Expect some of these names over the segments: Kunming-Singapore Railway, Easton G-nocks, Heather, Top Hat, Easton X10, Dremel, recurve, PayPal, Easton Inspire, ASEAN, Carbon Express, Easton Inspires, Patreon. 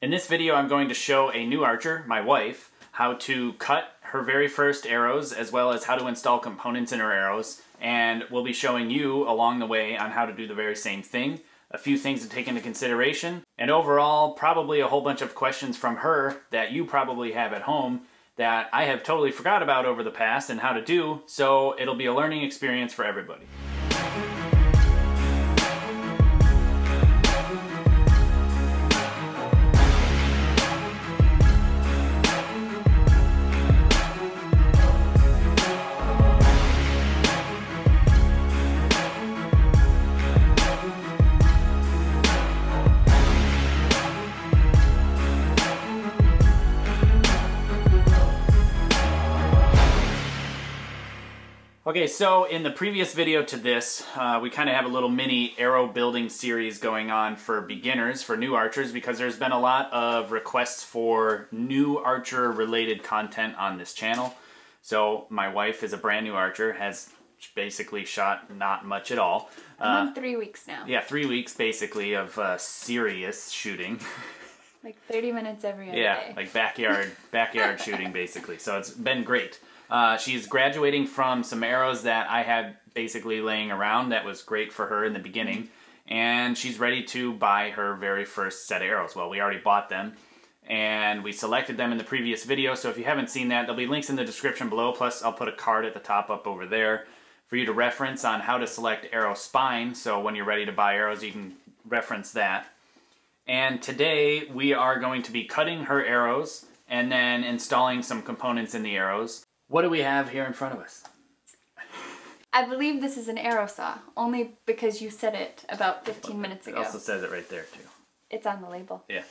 In this video, I'm going to show a new archer, my wife, how to cut her very first arrows, as well as how to install components in her arrows, and we'll be showing you along the way on how to do the very same thing, a few things to take into consideration, and overall, probably a whole bunch of questions from her that you probably have at home that I have totally forgot about over the past and how to do, so it'll be a learning experience for everybody. Okay, so in the previous video to this, we kind of have a little mini arrow building series going on for beginners, for new archers, because there's been a lot of requests for new archer related content on this channel. So my wife is a brand new archer, has basically shot not much at all. I'm on 3 weeks now. Yeah, 3 weeks basically of serious shooting. Like 30 minutes every other day. Yeah, like backyard shooting basically. So it's been great. She's graduating from some arrows that I had basically laying around that was great for her in the beginning, and she's ready to buy her very first set of arrows. Well, we already bought them, and we selected them in the previous video, so if you haven't seen that, there'll be links in the description below, plus I'll put a card at the top up over there for you to reference on how to select arrow spine, so when you're ready to buy arrows, you can reference that. And today, we are going to be cutting her arrows, and then installing some components in the arrows. What do we have here in front of us? I believe this is an arrow saw, only because you said it about 15 minutes ago. It also says it right there, too. It's on the label. Yeah.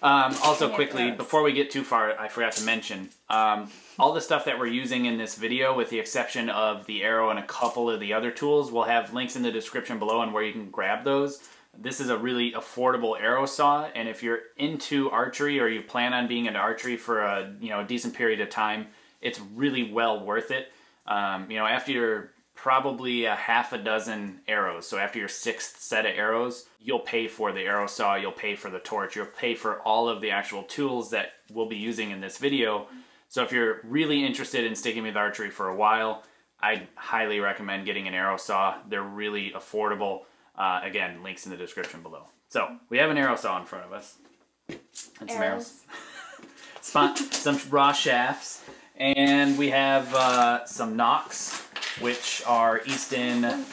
Also, quickly, before we get too far, I forgot to mention, all the stuff that we're using in this video, with the exception of the arrow and a couple of the other tools, we'll have links in the description below on where you can grab those. This is a really affordable arrow saw, and if you're into archery or you plan on being into archery for a, a decent period of time, it's really well worth it. After you're probably a half a dozen arrows, so after your sixth set of arrows, you'll pay for the arrow saw, you'll pay for the torch, you'll pay for all of the actual tools that we'll be using in this video. So if you're really interested in sticking with archery for a while, I highly recommend getting an arrow saw. They're really affordable. Again, links in the description below. So we have an arrow saw in front of us. And some arrows. Some raw shafts. And we have some nocks, which are Easton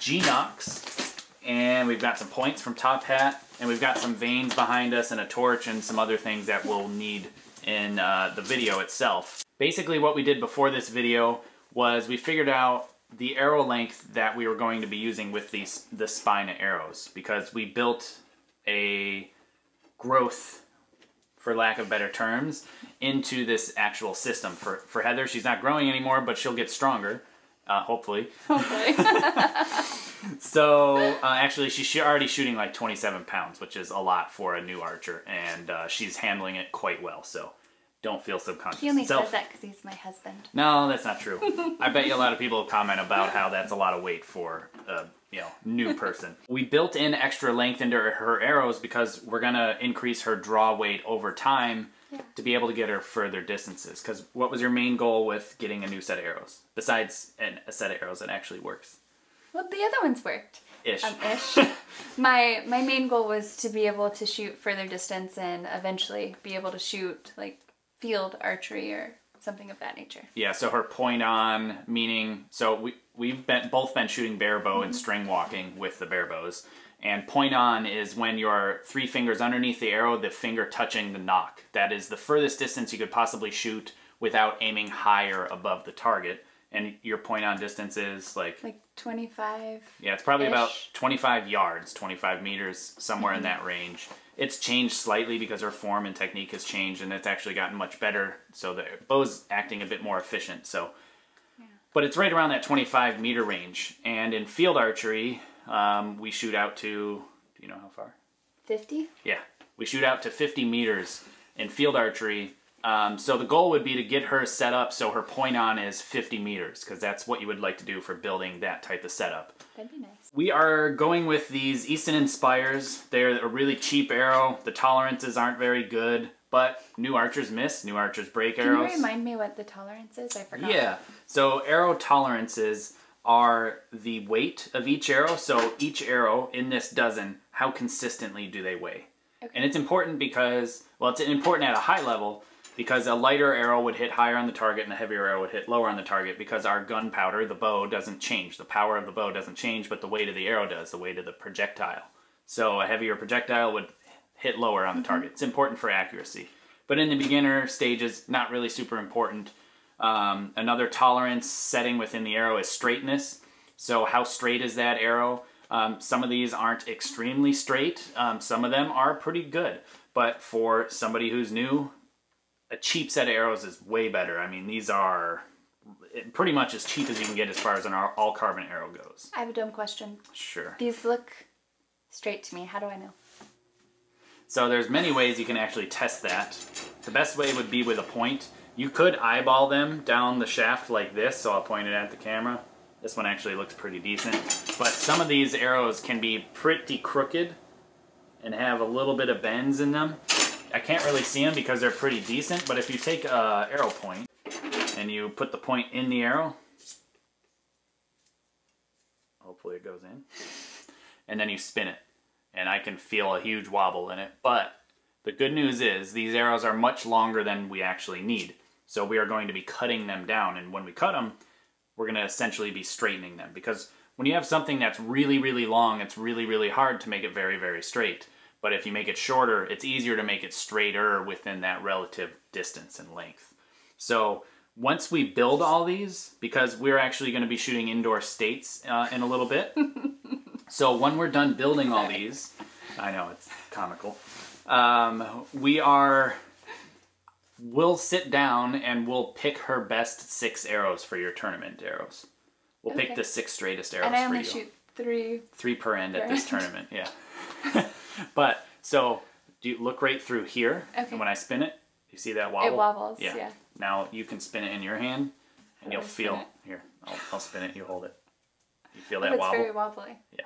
G-nocks. And we've got some points from Top Hat. And we've got some vanes behind us and a torch and some other things that we'll need in the video itself. Basically what we did before this video was we figured out the arrow length that we were going to be using with the spine of arrows, because we built a growth, for lack of better terms, into this actual system. For Heather, she's not growing anymore, but she'll get stronger, hopefully. Hopefully. So, actually, she's already shooting like 27 pounds, which is a lot for a new archer, and she's handling it quite well, so don't feel subconscious. He only says that because he's my husband. No, that's not true. I bet you a lot of people comment about how that's a lot of weight for a new person. We built in extra length into her arrows because we're going to increase her draw weight over time to be able to get her further distances. Because what was your main goal with getting a new set of arrows? Besides a set of arrows that actually works. Well, the other ones worked. Ish. My main goal was to be able to shoot further distance and eventually be able to shoot like field archery or something of that nature. Yeah, so her point on, meaning, so we've both been shooting bare bow and string walking with the bare bows. And point on is when you're three fingers underneath the arrow, the finger touching the nock. That is the furthest distance you could possibly shoot without aiming higher above the target. And your point on distance is like 25. Yeah, it's probably about 25 yards, 25 meters, somewhere in that range. It's changed slightly because her form and technique has changed, and it's actually gotten much better, so the bow's acting a bit more efficient. So, yeah. But it's right around that 25 meter range, and in field archery, we shoot out to, do you know how far? 50? Yeah, we shoot out to 50 meters in field archery, So the goal would be to get her set up so her point on is 50 meters, because that's what you would like to do for building that type of setup. That'd be nice. We are going with these Easton Inspires. They're a really cheap arrow. The tolerances aren't very good, but new archers miss, new archers break arrows. Can you remind me what the tolerance is? I forgot. Yeah, so arrow tolerances are the weight of each arrow. So each arrow in this dozen, how consistently do they weigh? Okay. And it's important because, well, it's important at a high level, because a lighter arrow would hit higher on the target and a heavier arrow would hit lower on the target, because our gunpowder, the bow, doesn't change. The power of the bow doesn't change, but the weight of the arrow does, the weight of the projectile. So a heavier projectile would hit lower on the target. It's important for accuracy. But in the beginner stages, not really super important. Another tolerance setting within the arrow is straightness. So how straight is that arrow? Some of these aren't extremely straight. Some of them are pretty good. But for somebody who's new, a cheap set of arrows is way better. I mean, these are pretty much as cheap as you can get as far as an all-carbon arrow goes. I have a dumb question. Sure. These look straight to me. How do I know? So there's many ways you can actually test that. The best way would be with a point. You could eyeball them down the shaft like this, so I'll point it at the camera. This one actually looks pretty decent. But some of these arrows can be pretty crooked and have a little bit of bends in them. I can't really see them because they're pretty decent, but if you take an arrow point and you put the point in the arrow, hopefully it goes in, and then you spin it, and I can feel a huge wobble in it. But the good news is these arrows are much longer than we actually need, so we are going to be cutting them down, and when we cut them, we're going to essentially be straightening them, because when you have something that's really, really long, it's really, really hard to make it very, very straight. But if you make it shorter, it's easier to make it straighter within that relative distance and length. So once we build all these, because we're actually going to be shooting indoor states in a little bit. So when we're done building all these, I know it's comical, we'll sit down and we'll pick her best 6 arrows for your tournament arrows. We'll pick the 6 straightest arrows for you. And I only shoot 3. 3 per end at this tournament, yeah. But, so, do you look right through here, and when I spin it, you see that wobble? It wobbles, yeah. Now, you can spin it in your hand, and you'll feel, here, I'll spin it, you hold it. You feel that wobble? It's very wobbly. Yeah.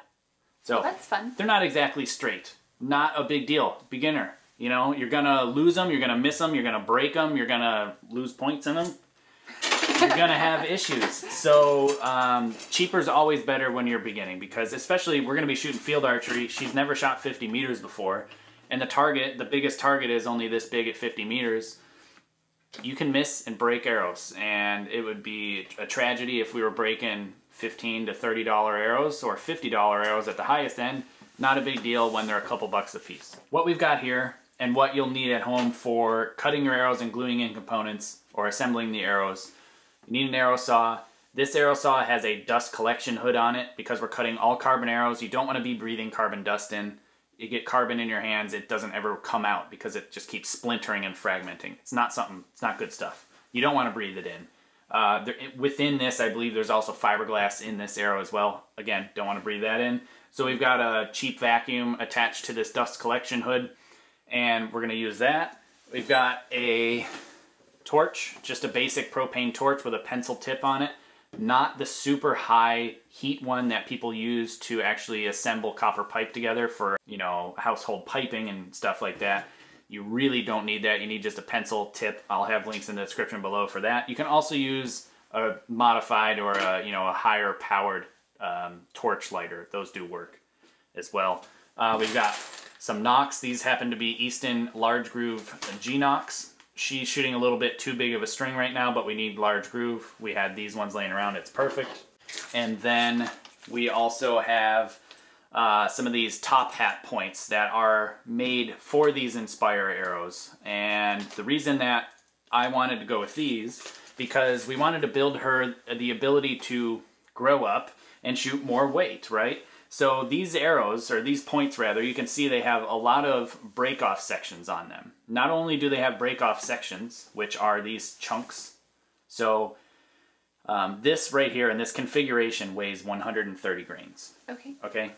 So, well, that's fun. They're not exactly straight. Not a big deal. Beginner, you know, you're gonna lose them, you're gonna miss them, you're gonna break them, you're gonna lose points in them. You're gonna have issues. So cheaper is always better when you're beginning, because especially we're gonna be shooting field archery. She's never shot 50 meters before, and the target, the biggest target, is only this big at 50 meters. You can miss and break arrows, and it would be a tragedy if we were breaking $15 to $30 arrows or $50 arrows at the highest end. Not a big deal when they're a couple bucks a piece. What we've got here and what you'll need at home for cutting your arrows and gluing in components or assembling the arrows: you need an arrow saw. This arrow saw has a dust collection hood on it because we're cutting all carbon arrows. You don't want to be breathing carbon dust in. You get carbon in your hands, it doesn't ever come out because it just keeps splintering and fragmenting. It's not something, it's not good stuff. You don't want to breathe it in. Within this, I believe there's also fiberglass in this arrow as well. Again, don't want to breathe that in. So we've got a cheap vacuum attached to this dust collection hood, and we're going to use that. We've got a torch, just a basic propane torch with a pencil tip on it, not the super high heat one that people use to actually assemble copper pipe together for, you know, household piping and stuff like that. You really don't need that. You need just a pencil tip. I'll have links in the description below for that. You can also use a modified or a, you know, a higher powered torch lighter. Those do work as well. We've got some nocks. These happen to be Easton large groove G-nocks. She's shooting a little bit too big of a string right now, but we need large groove. We had these ones laying around, it's perfect. And then we also have some of these Top Hat points that are made for these Inspire arrows. And the reason that I wanted to go with these, because we wanted to build her the ability to grow up and shoot more weight, right? So these arrows, or these points rather, you can see they have a lot of break-off sections on them. Not only do they have break-off sections, which are these chunks, so this right here in this configuration weighs 130 grains. Okay. Okay.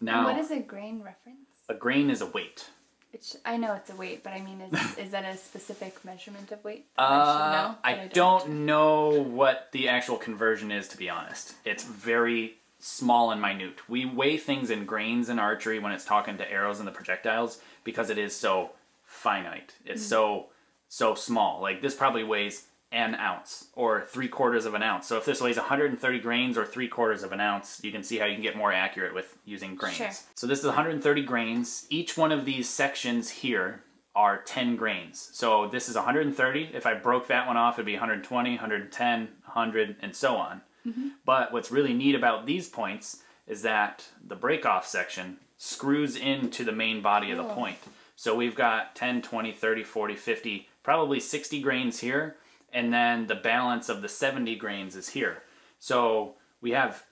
Now, and what is a grain reference? A grain is a weight. It's, I know it's a weight, but I mean, is that a specific measurement of weight? I don't know what the actual conversion is, to be honest. It's very small and minute. We weigh things in grains in archery when it's talking to arrows and the projectiles because it is so finite. It's so small. Like this probably weighs an ounce or 3/4 of an ounce. So if this weighs 130 grains or 3/4 of an ounce, you can see how you can get more accurate with using grains. Sure. So this is 130 grains. Each one of these sections here are 10 grains. So this is 130. If I broke that one off, it'd be 120, 110, 100, and so on. Mm-hmm. But what's really neat about these points is that the break-off section screws into the main body of the point. So we've got 10, 20, 30, 40, 50, probably 60 grains here. And then the balance of the 70 grains is here. So we have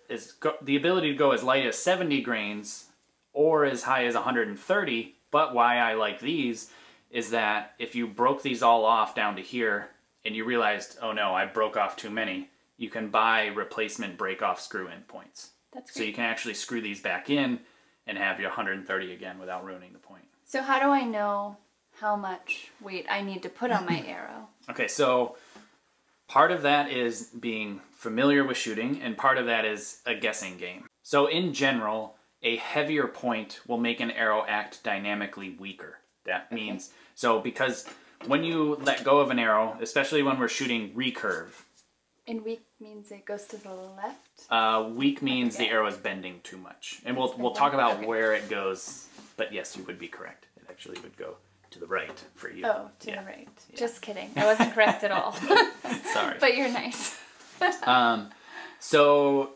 the ability to go as light as 70 grains or as high as 130. But why I like these is that if you broke these all off down to here and you realized, oh no, I broke off too many, you can buy replacement break-off screw-in points. That's great. So you can actually screw these back in and have your 130 again without ruining the point. So how do I know how much weight I need to put on my arrow? Okay, so part of that is being familiar with shooting, and part of that is a guessing game. So in general, a heavier point will make an arrow act dynamically weaker. That means, so because when you let go of an arrow, especially when we're shooting recurve, and weak means it goes to the left? Weak means the arrow is bending too much. And we'll talk about where it goes, but yes, you would be correct. It actually would go to the right for you. Oh, to the right. Yeah. Just kidding. I wasn't correct at all. Sorry. But you're nice. So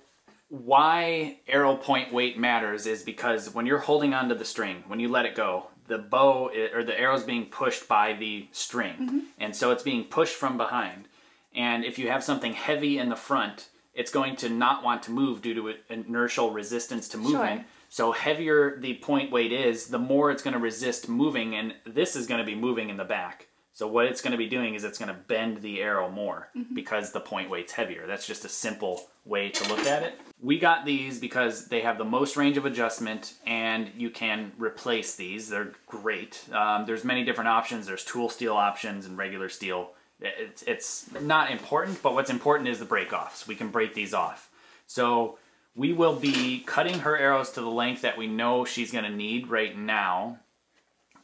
why arrow point weight matters is because when you're holding onto the string, when you let it go, the bow or the arrow is being pushed by the string. Mm-hmm. And so it's being pushed from behind. And if you have something heavy in the front, it's going to not want to move due to inertial resistance to movement. Sure. So heavier the point weight is, the more it's going to resist moving, and this is going to be moving in the back. So what it's going to be doing is it's going to bend the arrow more because the point weight's heavier. That's just a simple way to look at it. We got these because they have the most range of adjustment, and you can replace these. They're great. There's many different options. There's tool steel options and regular steel. It's not important, but what's important is the break-offs. We can break these off. So we will be cutting her arrows to the length that we know she's going to need right now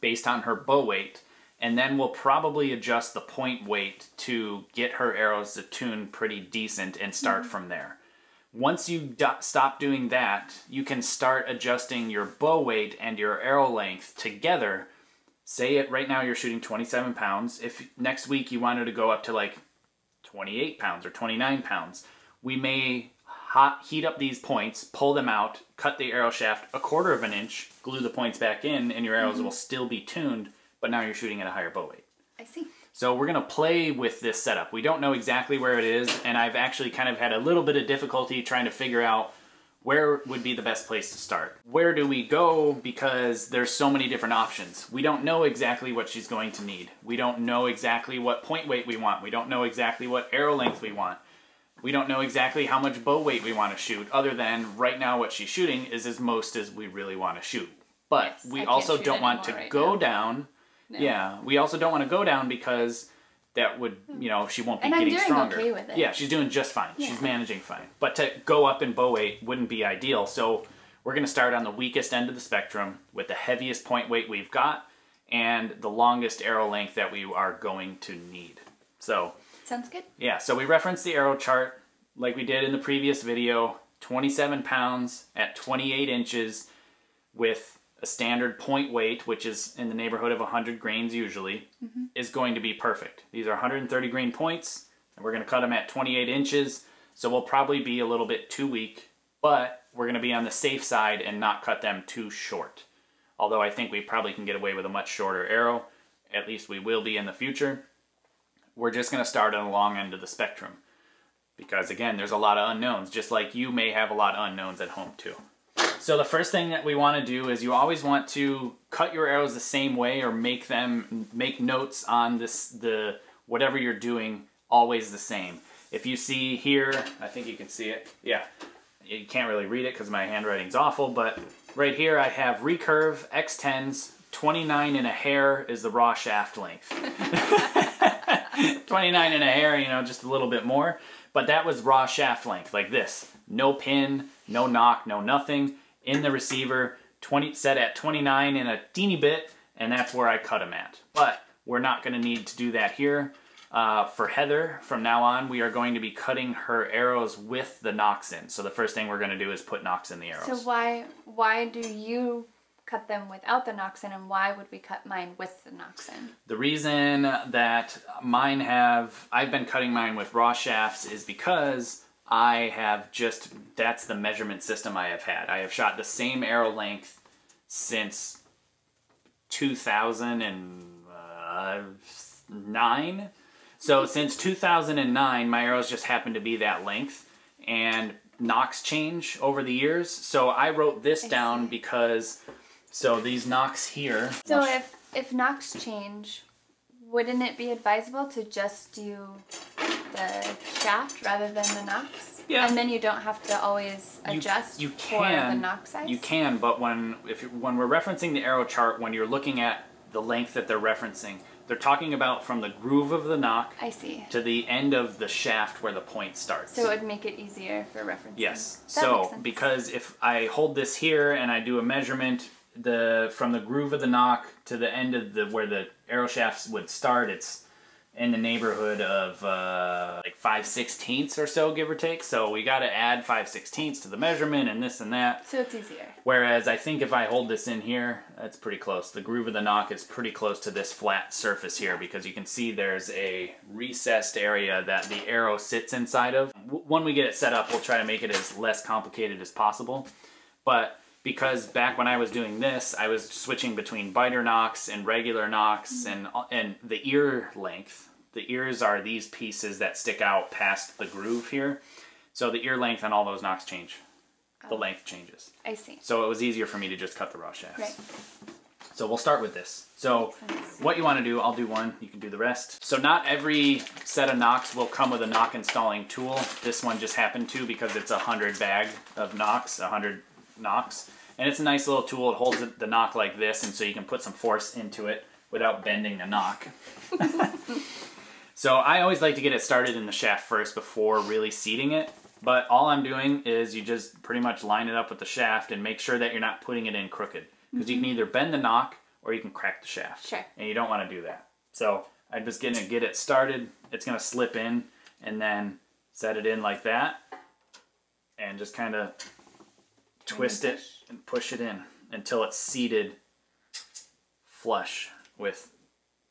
based on her bow weight, and then we'll probably adjust the point weight to get her arrows to tune pretty decent and start from there. Once you stop doing that, you can start adjusting your bow weight and your arrow length together. Say it right now you're shooting 27 pounds. If next week you wanted to go up to like 28 pounds or 29 pounds, we may heat up these points, pull them out, cut the arrow shaft 1/4 of an inch, glue the points back in, and your arrows will still be tuned, but now you're shooting at a higher bow weight. I see. So we're gonna play with this setup. We don't know exactly where it is, and I've actually kind of had a little bit of difficulty trying to figure out where would be the best place to start. Where do we go? Because there's so many different options. We don't know exactly what she's going to need. We don't know exactly what point weight we want. We don't know exactly what arrow length we want. We don't know exactly how much bow weight we want to shoot, other than right now what she's shooting is as most as we really want to shoot. But yes, we also don't want to go down. No. Yeah, we also don't want to go down because that would, you know, she won't be getting stronger. And I'm doing okay with it. Yeah, she's doing just fine. Yeah. She's managing fine. But to go up in bow weight wouldn't be ideal. So we're going to start on the weakest end of the spectrum with the heaviest point weight we've got and the longest arrow length that we are going to need. So sounds good. Yeah, so we referenced the arrow chart like we did in the previous video, 27 pounds at 28 inches with a standard point weight, which is in the neighborhood of 100 grains usually, is going to be perfect. These are 130 grain points, and we're going to cut them at 28 inches, so we'll probably be a little bit too weak, but we're going to be on the safe side and not cut them too short. Although I think we probably can get away with a much shorter arrow, at least we will be in the future. We're just going to start on the long end of the spectrum, because again, there's a lot of unknowns, just like you may have a lot of unknowns at home too. So the first thing that we want to do is you always want to cut your arrows the same way, or make them, make notes on this, whatever you're doing, always the same. If you see here, I think you can see it. Yeah, you can't really read it because my handwriting's awful, but right here I have recurve, X10s, 29 and a hair is the raw shaft length. 29 and a hair, you know, just a little bit more. But that was raw shaft length, like this. No pin, no knock, no nothing. In the receiver, set at 29 and a teeny bit, and that's where I cut them at. But we're not gonna need to do that here. For Heather, from now on, we are going to be cutting her arrows with the nocks in. So the first thing we're gonna do is put nocks in the arrows. So why do you cut them without the nocks in, and why would we cut mine with the nocks in? The reason that mine I've been cutting mine with raw shafts is because I have just, that's the measurement system I have had. I have shot the same arrow length since 2009. So since 2009, my arrows just happen to be that length, and nocks change over the years. So I wrote this down because, so these nocks here. So if nocks change, wouldn't it be advisable to just do the shaft rather than the nocks? Yeah. And then you don't have to always adjust for the knock size? You can, but when we're referencing the arrow chart, when you're looking at the length that they're referencing, they're talking about from the groove of the knock to the end of the shaft where the point starts. So it would make it easier for referencing. Yes. So because if I hold this here and I do a measurement, from the groove of the knock to the end of where the arrow shafts would start, it's in the neighborhood of like 5/16 or so, give or take. So we got to add 5/16 to the measurement and this and that. So it's easier. Whereas I think if I hold this in here, that's pretty close. The groove of the knock is pretty close to this flat surface here, because you can see there's a recessed area that the arrow sits inside of. When we get it set up, we'll try to make it as less complicated as possible. But because back when I was doing this, I was switching between biter nocks and regular nocks, and the ear length. The ears are these pieces that stick out past the groove here. So the ear length on all those nocks change. The length changes. I see. So it was easier for me to just cut the raw shafts. Right. So we'll start with this. So what you want to do, I'll do one, you can do the rest. So not every set of nocks will come with a knock installing tool. This one just happened to, because it's 100 bag of nocks, 100 nocks, and it's a nice little tool. It holds the knock like this, and so you can put some force into it without bending the knock. So I always like to get it started in the shaft first before really seating it, but all I'm doing is you just pretty much line it up with the shaft and make sure that you're not putting it in crooked, because you can either bend the knock or you can crack the shaft. Sure. And you don't want to do that. So I'm just going to get it started. It's going to slip in, and then set it in like that and just kind of twist it and push it in until it's seated flush with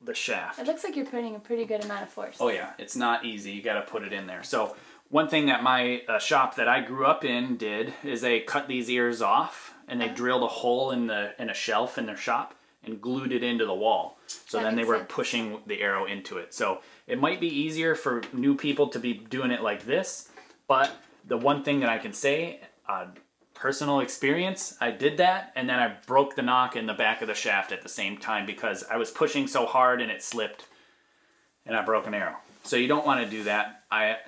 the shaft. It looks like you're putting a pretty good amount of force. Oh yeah, it's not easy. You got to put it in there. So one thing that my shop that I grew up in did is they cut these ears off, and they drilled a hole in a shelf in their shop and glued it into the wall. So then they were pushing the arrow into it. So it might be easier for new people to be doing it like this, but the one thing that I can say, personal experience, I did that, and then I broke the knock in the back of the shaft at the same time because I was pushing so hard and it slipped, and I broke an arrow. So you don't want to do that.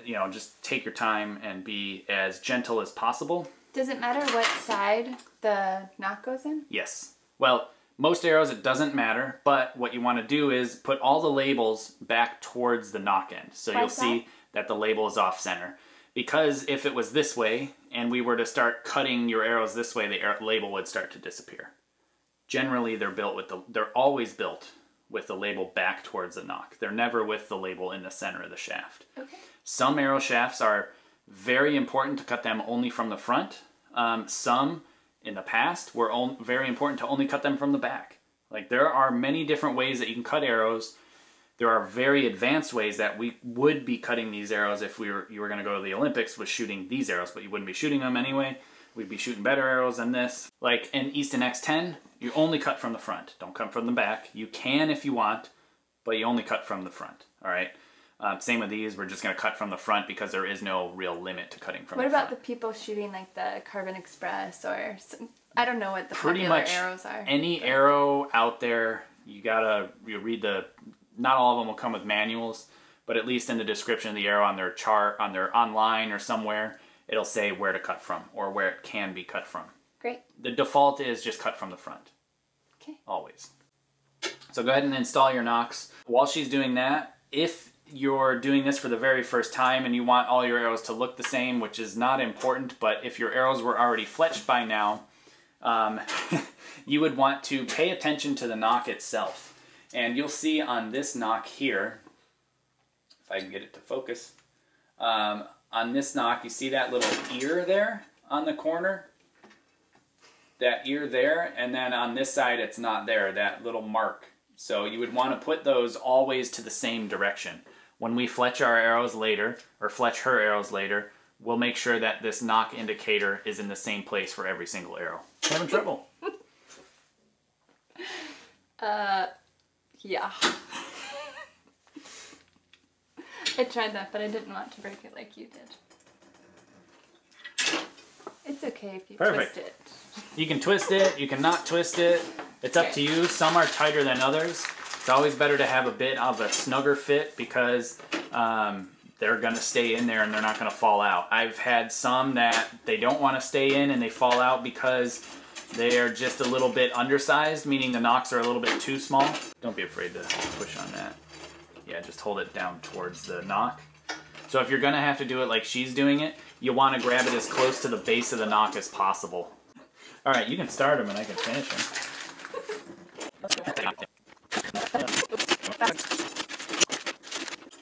You know, just take your time and be as gentle as possible. Does it matter what side the knock goes in? Yes. Well, most arrows it doesn't matter, but what you want to do is put all the labels back towards the knock end. So you'll see that the label is off center. Because if it was this way and we were to start cutting your arrows this way, the label would start to disappear. Generally, they're always built with the label back towards the knock. They're never with the label in the center of the shaft. Okay. Some arrow shafts are very important to cut them only from the front. Some, in the past, were very important to only cut them from the back. Like, there are many different ways that you can cut arrows. There are very advanced ways that we would be cutting these arrows if you were going to go to the Olympics with shooting these arrows, but you wouldn't be shooting them anyway. We'd be shooting better arrows than this. Like an Easton X10, you only cut from the front. Don't cut from the back. You can if you want, but you only cut from the front, all right? Same with these, we're just going to cut from the front because there is no real limit to cutting from the front. What about the people shooting like the Carbon Express or some, I don't know what the popular arrows are. Pretty much any arrow out there, you read the... Not all of them will come with manuals, but at least in the description of the arrow on their chart, on their online or somewhere, it'll say where to cut from or where it can be cut from. Great. The default is just cut from the front. Okay. Always. So go ahead and install your Nocks. While she's doing that, if you're doing this for the very first time and you want all your arrows to look the same, which is not important, but if your arrows were already fletched by now, you would want to pay attention to the nock itself. And you'll see on this nock here, if I can get it to focus, on this nock, you see that little ear there on the corner? That ear there, and then on this side it's not there, that little mark. So you would want to put those always to the same direction. When we fletch our arrows later, or fletch her arrows later, we'll make sure that this knock indicator is in the same place for every single arrow. Having trouble? Yeah. I tried that, but I didn't want to break it like you did. It's okay if you Perfect. Twist it. You can twist it, you can not twist it. It's up to you. Some are tighter than others. It's always better to have a bit of a snugger fit because they're going to stay in there and they're not going to fall out. I've had some that they don't want to stay in and they fall out because they are just a little bit undersized, meaning the nocks are a little bit too small. Don't be afraid to push on that. Yeah, just hold it down towards the knock. So if you're going to have to do it like she's doing it, you want to grab it as close to the base of the knock as possible. All right, you can start them and I can finish them.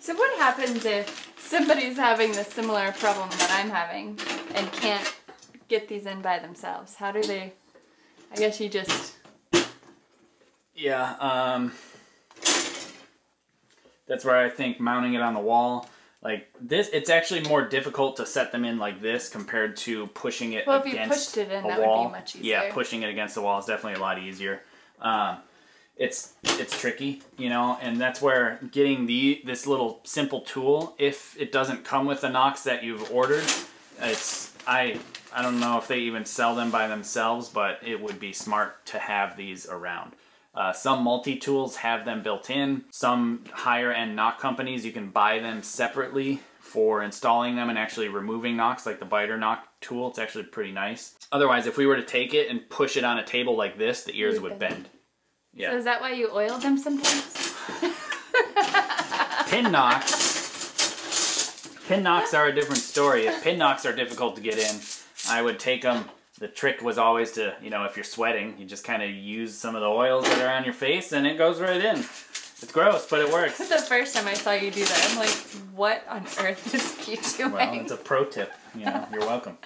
So what happens if somebody's having the similar problem that I'm having and can't get these in by themselves? How do they, I guess you just... Yeah, that's where I think mounting it on the wall, like this, it's actually more difficult to set them in like this compared to pushing it against a wall. Well, if you pushed it in, that would be much easier. Yeah, pushing it against the wall is definitely a lot easier. It's tricky, you know, and that's where getting this little simple tool, if it doesn't come with the nocks that you've ordered, it's, I don't know if they even sell them by themselves, but it would be smart to have these around. Some multi-tools have them built in. Some higher end knock companies, you can buy them separately for installing them and actually removing knocks, like the biter knock tool. It's actually pretty nice. Otherwise, if we were to take it and push it on a table like this, the ears would bend. Yeah. So is that why you oil them sometimes? Pin knocks are a different story. If pin knocks are difficult to get in, I would take them. The trick was always to, you know, if you're sweating, you just kind of use some of the oils that are on your face and it goes right in. It's gross, but it works. That's the first time I saw you do that. I'm like, what on earth is she doing? Well, it's a pro tip. You know, you're welcome.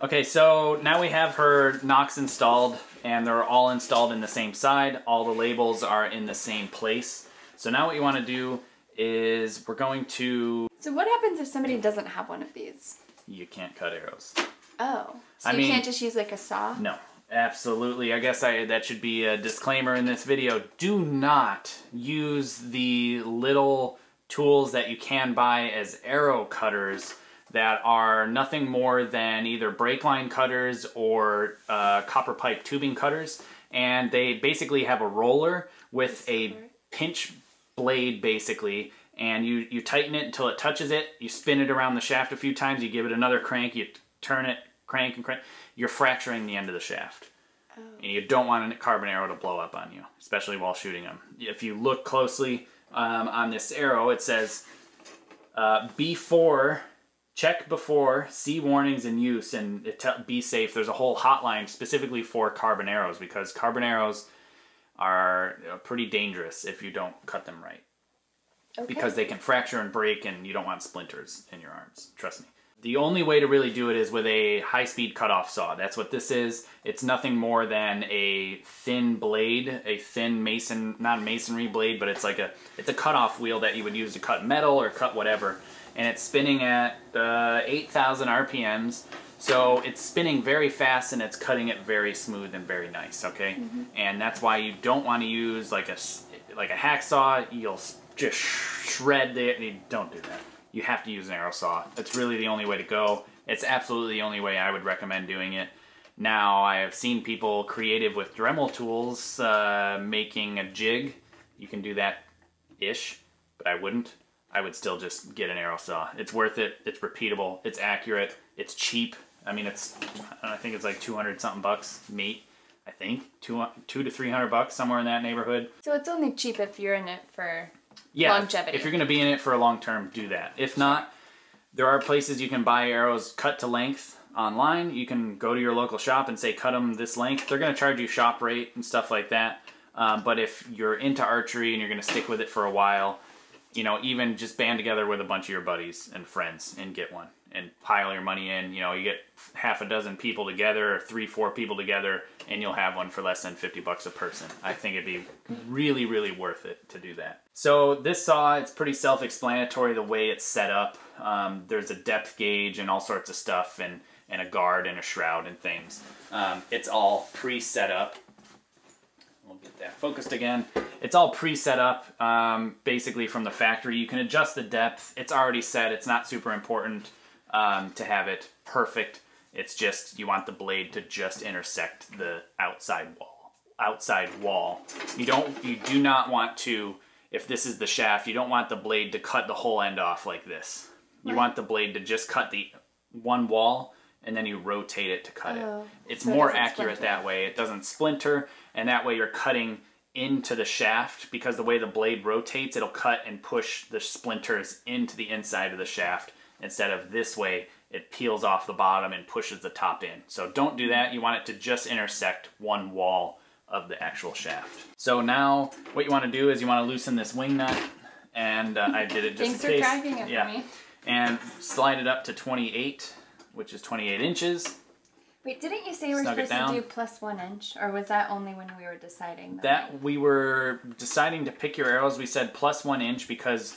Okay, so now we have her nocks installed and they're all installed in the same side. All the labels are in the same place. So now what you want to do is we're going to... So what happens if somebody doesn't have one of these? You can't cut arrows. Oh, so you can't just use like a saw? No, absolutely. I guess that should be a disclaimer in this video. Do not use the little tools that you can buy as arrow cutters that are nothing more than either brake line cutters or copper pipe tubing cutters. And they basically have a roller with a pinch blade basically, and you tighten it until it touches it, you spin it around the shaft a few times, you give it another crank, you turn it, crank and crank, you're fracturing the end of the shaft. Oh. And you don't want a carbon arrow to blow up on you, especially while shooting them. If you look closely on this arrow, it says B4, check before, see warnings in use, and be safe. There's a whole hotline specifically for carbon arrows because carbon arrows are pretty dangerous if you don't cut them right. Okay. Because they can fracture and break and you don't want splinters in your arms, trust me. The only way to really do it is with a high-speed cutoff saw. That's what this is. It's nothing more than a thin blade, a thin mason, not a masonry blade, but it's like a, it's a cutoff wheel that you would use to cut metal or cut whatever. And it's spinning at 8,000 RPMs. So it's spinning very fast and it's cutting it very smooth and very nice, okay? Mm-hmm. And that's why you don't want to use like a hacksaw. You'll just shred the, don't do that. You have to use an arrow saw. That's really the only way to go. It's absolutely the only way I would recommend doing it. Now, I have seen people creative with Dremel tools, making a jig. You can do that-ish, but I wouldn't. I would still just get an arrow saw. It's worth it, it's repeatable, it's accurate, it's cheap. I mean, I think it's like 200 something bucks, mate. I think, $200 to $300, somewhere in that neighborhood. So it's only cheap if you're in it for longevity. If you're gonna be in it for a long term, do that. If not, there are places you can buy arrows cut to length online. You can go to your local shop and say, cut them this length. They're gonna charge you shop rate and stuff like that. But if you're into archery and you're gonna stick with it for a while, you know, even just band together with a bunch of your buddies and friends and get one and pile your money in. You know, you get half a dozen people together or 3-4 people together and you'll have one for less than $50 a person. I think it'd be really, really worth it to do that. So this saw, it's pretty self-explanatory the way it's set up. There's a depth gauge and all sorts of stuff and a guard and a shroud and things. It's all pre-set up. We'll get that focused again. It's all pre-set up basically from the factory. You can adjust the depth. It's already set. It's not super important to have it perfect. It's just you want the blade to just intersect the outside wall. You do not want to, if this is the shaft, you don't want the blade to cut the whole end off like this. You want the blade to just cut the one wall and then you rotate it to cut it. It's so more accurate that way. It doesn't splinter, and that way you're cutting into the shaft, because the way the blade rotates, it'll cut and push the splinters into the inside of the shaft, instead of this way, it peels off the bottom and pushes the top in. So don't do that. You want it to just intersect one wall of the actual shaft. So now what you want to do is you want to loosen this wing nut, and I did it just in case. Thanks for cracking it for me. And slide it up to 28. Which is 28 inches. Wait, didn't you say we're supposed to do +1 inch? Or was that only when we were deciding? That we were deciding to pick your arrows, we said +1 inch because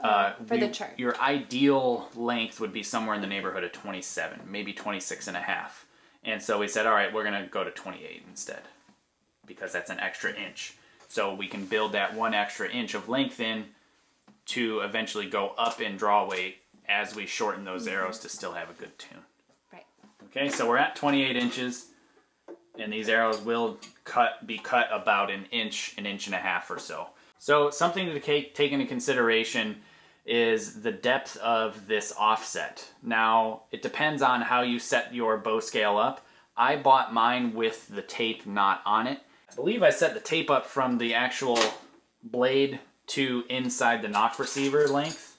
for the chart, your ideal length would be somewhere in the neighborhood of 27, maybe 26.5. And so we said, all right, we're gonna go to 28 instead because that's an extra inch. So we can build that one extra inch of length in to eventually go up in draw weight as we shorten those arrows to still have a good tune. Right. Okay, so we're at 28 inches, and these arrows will be cut about an inch and a half or so. So something to take into consideration is the depth of this offset. Now, it depends on how you set your bow scale up. I bought mine with the tape not on it. I believe I set the tape up from the actual blade to inside the nock receiver length.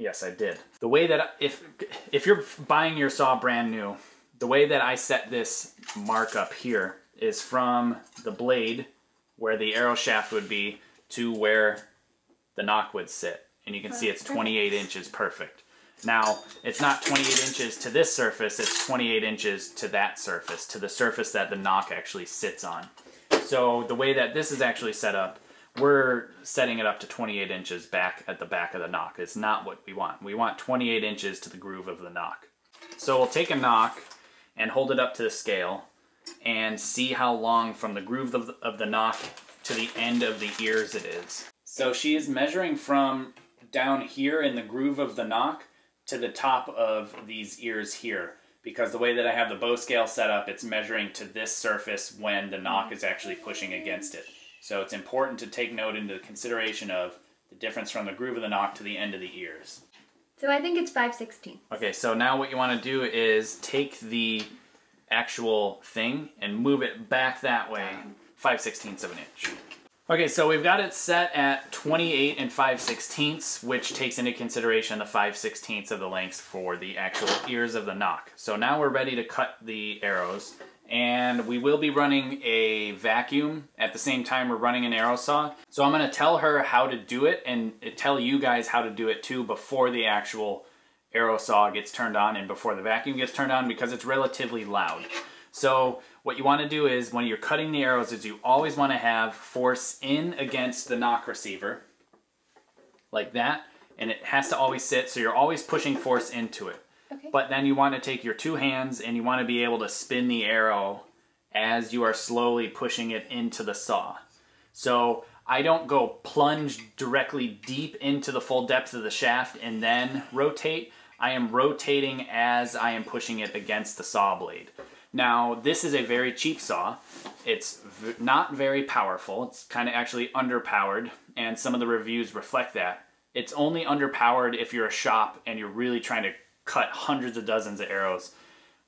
Yes, I did. The way that, if you're buying your saw brand new, the way that I set this mark up here is from the blade, where the arrow shaft would be, to where the nock would sit. And you can see it's 28 inches perfect. Now, it's not 28 inches to this surface, it's 28 inches to that surface, to the surface that the nock actually sits on. So the way that this is actually set up, we're setting it up to 28 inches back at the back of the nock. It's not what we want. We want 28 inches to the groove of the nock. So we'll take a nock and hold it up to the scale and see how long from the groove of the nock to the end of the ears it is. So she is measuring from down here in the groove of the nock to the top of these ears here, because the way that I have the bow scale set up, it's measuring to this surface when the nock is actually pushing against it. So it's important to take note into consideration of the difference from the groove of the nock to the end of the ears. So I think it's 5/16. Okay, so now what you want to do is take the actual thing and move it back that way, 5/16 of an inch. Okay, so we've got it set at 28 and 5/16, which takes into consideration the 5/16 of the lengths for the actual ears of the nock. So now we're ready to cut the arrows. And we will be running a vacuum at the same time we're running an arrow saw. So I'm gonna tell her how to do it and tell you guys how to do it too before the actual arrow saw gets turned on and before the vacuum gets turned on, because it's relatively loud. So what you wanna do is when you're cutting the arrows is you always wanna have force in against the nock receiver like that. And it has to always sit, so you're always pushing force into it. Okay. But then you want to take your two hands and you want to be able to spin the arrow as you are slowly pushing it into the saw. So I don't go plunge directly deep into the full depth of the shaft and then rotate. I am rotating as I am pushing it against the saw blade. Now, this is a very cheap saw. It's not very powerful. It's kind of actually underpowered, and some of the reviews reflect that. It's only underpowered if you're a shop and you're really trying to cut hundreds of dozens of arrows.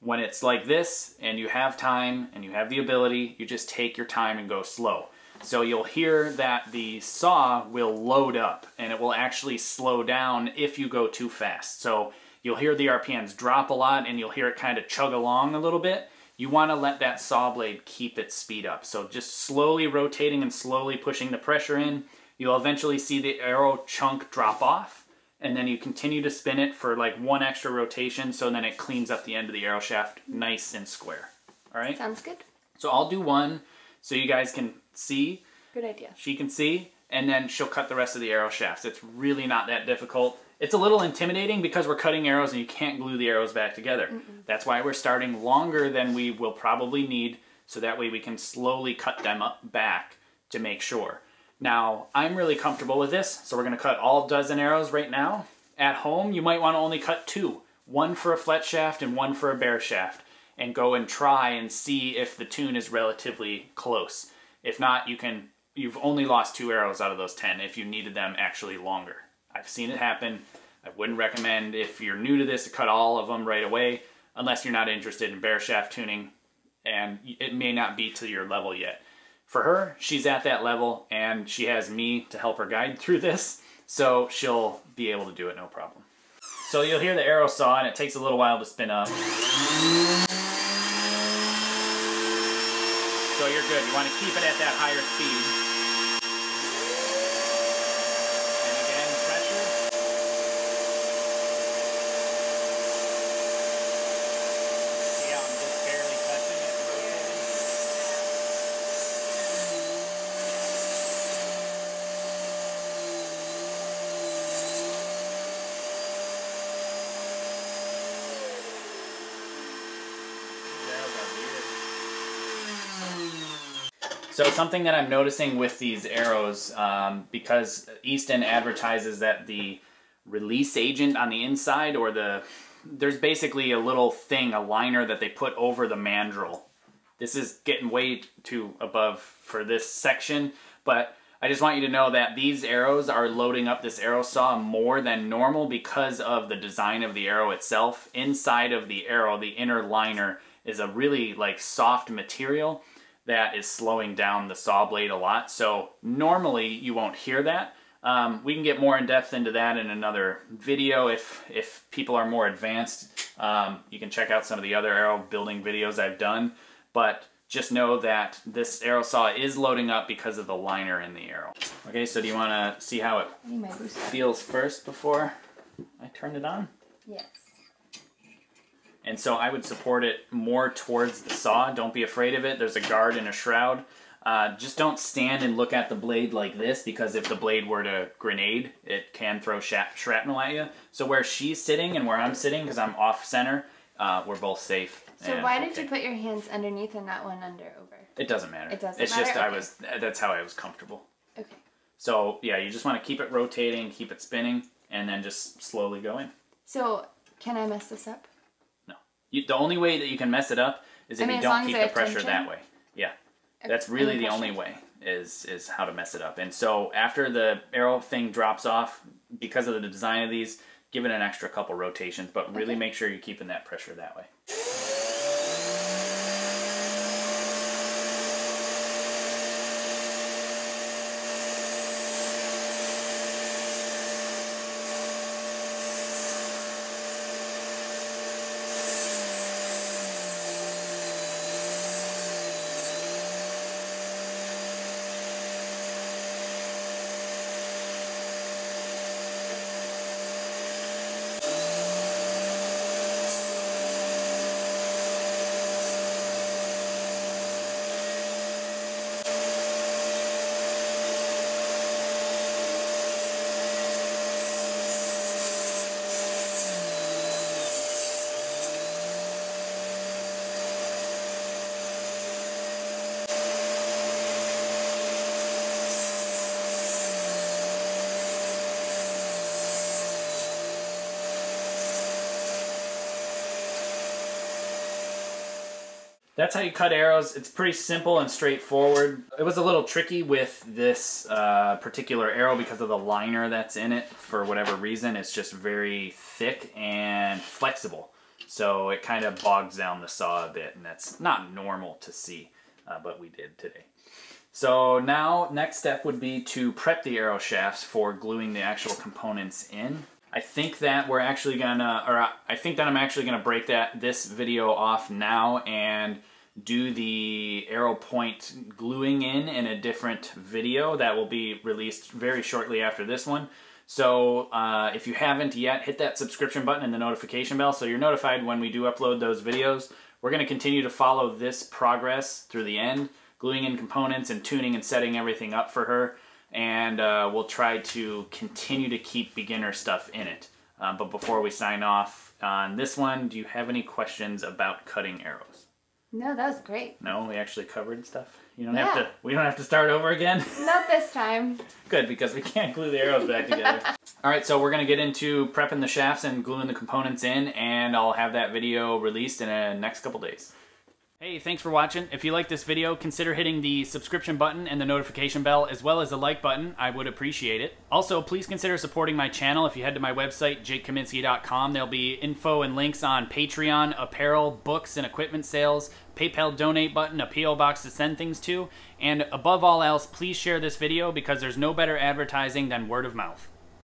When it's like this and you have time and you have the ability, you just take your time and go slow. So you'll hear that the saw will load up and it will actually slow down if you go too fast. So you'll hear the RPMs drop a lot and you'll hear it kind of chug along a little bit. You want to let that saw blade keep its speed up. So just slowly rotating and slowly pushing the pressure in. You'll eventually see the arrow chunk drop off, and then you continue to spin it for like one extra rotation, so then it cleans up the end of the arrow shaft nice and square. All right? Sounds good. So I'll do one so you guys can see. Good idea. She can see, and then she'll cut the rest of the arrow shafts. It's really not that difficult. It's a little intimidating because we're cutting arrows and you can't glue the arrows back together. That's why we're starting longer than we will probably need, so that way we can slowly cut them up back to make sure. Now, I'm really comfortable with this, so we're gonna cut all dozen arrows right now. At home, you might wanna only cut two. One for a flat shaft and one for a bare shaft, and go and try and see if the tune is relatively close. If not, you've only lost 2 arrows out of those 10 if you needed them actually longer. I've seen it happen. I wouldn't recommend, if you're new to this, to cut all of them right away, unless you're not interested in bare shaft tuning, and it may not be to your level yet. For her, she's at that level, and she has me to help her guide through this, so she'll be able to do it no problem. So you'll hear the arrow saw, and it takes a little while to spin up. So you're good. You want to keep it at that higher speed. So something that I'm noticing with these arrows, because Easton advertises that the release agent on the inside, or there's basically a little thing, a liner that they put over the mandrel. This is getting way too above for this section, but I just want you to know that these arrows are loading up this arrow saw more than normal because of the design of the arrow itself. Inside of the arrow, the inner liner is a really like soft material that is slowing down the saw blade a lot. So normally you won't hear that. We can get more in depth into that in another video if people are more advanced. You can check out some of the other arrow building videos I've done, but just know that this arrow saw is loading up because of the liner in the arrow. Okay, so do you wanna see how it feels first before I turn it on? Yes. And so I would support it more towards the saw. Don't be afraid of it. There's a guard and a shroud. Just don't stand and look at the blade like this, because if the blade were to grenade, it can throw shrapnel at you. So where she's sitting and where I'm sitting, because I'm off center, we're both safe. So why did you put your hands underneath and not one over? It doesn't matter. It doesn't matter? It's just okay. That's how I was comfortable. Okay. So yeah, you just want to keep it rotating, keep it spinning, and then just slowly go in. So can I mess this up? The only way that you can mess it up is if you don't keep the pressure that way. Yeah, that's really the only way is how to mess it up. And so after the arrow thing drops off, because of the design of these, give it an extra couple rotations, but really make sure you're keeping that pressure that way. That's how you cut arrows. It's pretty simple and straightforward. It was a little tricky with this particular arrow because of the liner that's in it. For whatever reason, it's just very thick and flexible. So it kind of bogs down the saw a bit, and that's not normal to see, but we did today. So now next step would be to prep the aero shafts for gluing the actual components in. I think that we're actually gonna, or I think that I'm actually gonna break this video off now and do the aero point gluing in a different video that will be released very shortly after this one. So if you haven't yet, hit that subscription button and the notification bell so you're notified when we do upload those videos. We're gonna continue to follow this progress through the end, gluing in components and tuning and setting everything up for her. And we'll try to continue to keep beginner stuff in it. But before we sign off on this one, do you have any questions about cutting arrows? No, that was great. No, we actually covered stuff. You don't have to. We don't have to start over again. Not this time. Good, because we can't glue the arrows back together. All right, so we're gonna get into prepping the shafts and gluing the components in, and I'll have that video released in the next couple days. Hey, thanks for watching. If you like this video, consider hitting the subscription button and the notification bell, as well as the like button. I would appreciate it. Also, please consider supporting my channel. If you head to my website, jakekaminsky.com, there'll be info and links on Patreon, apparel, books, and equipment sales, PayPal donate button, a P.O. box to send things to, and above all else, please share this video because there's no better advertising than word of mouth.